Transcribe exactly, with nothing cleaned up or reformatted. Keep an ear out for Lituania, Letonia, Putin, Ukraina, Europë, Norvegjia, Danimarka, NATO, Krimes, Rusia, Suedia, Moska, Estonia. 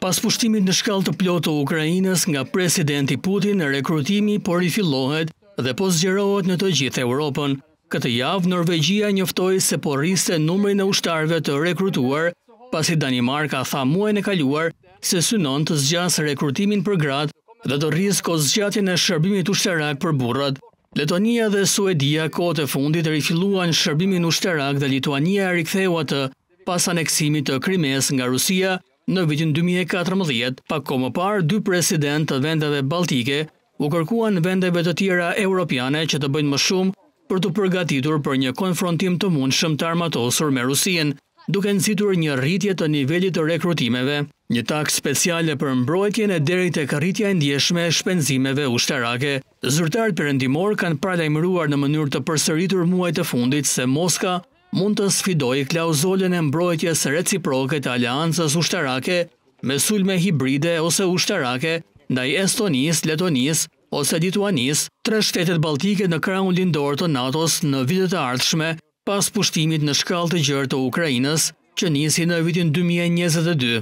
Pas pushtimit në shkallë të plotë të Ukrainës nga presidenti Putin, rekrutimi po rifillohet dhe po zgjerohet në të gjithë Europën. Këtë javë Norvegjia njoftoi se po rriste numrin e ushtarëve të rekrutuar, pasi Danimarka tha muajin e kaluar se synon të zgjasë rekrutimin për gratë dhe të rrisë kozgjatjen e shërbimit ushtarak për burrat. Letonia dhe Suedia kohët e fundit rifilluan shërbimin ushtarak dhe Lituania riktheu atë pas aneksimit të Krimes nga Rusia. Në vitin dy mijë e katërmbëdhjetë, pak kohë më parë, dy president të vendeve baltike u kërkuan vendeve të tjera europiane që të bëjnë më shumë për të përgatitur për një konfrontim të mundshëm të armatosur me Rusinë, duke nxitur një rritje të nivelit të rekrutimeve, një taksë speciale për mbrojtjen e deri tek rritja e ndjeshme e shpenzimeve ushtarake. Zyrtarët perëndimor kanë paralajmëruar në mënyrë të përsëritur muajt e fundit se Moska mund të sfidoj klauzolën e mbrojtjes reciproke të aleancës ushtarake me sulme hibride ose ushtarake ndaj Estonis, Letonis ose Lituanis, tre shtetet baltike në krahun lindor të NATO-s në vitet e ardhshme pas pushtimit në shkallë të gjerë të Ukrainës që nisi në vitin dy mijë e njëzet e dy.